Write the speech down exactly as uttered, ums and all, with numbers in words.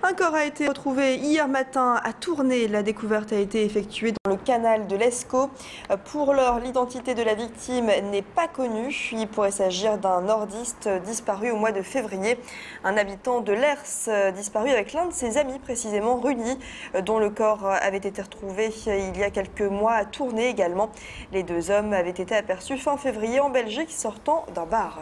Un corps a été retrouvé hier matin à Tournai. La découverte a été effectuée dans le canal de l'Escaut. Pour l'heure, l'identité de la victime n'est pas connue. Il pourrait s'agir d'un nordiste disparu au mois de février. Un habitant de l'Ers disparu avec l'un de ses amis, précisément Rudy, dont le corps avait été retrouvé il y a quelques mois à Tournai également. Les deux hommes avaient été aperçus fin février en Belgique sortant d'un bar.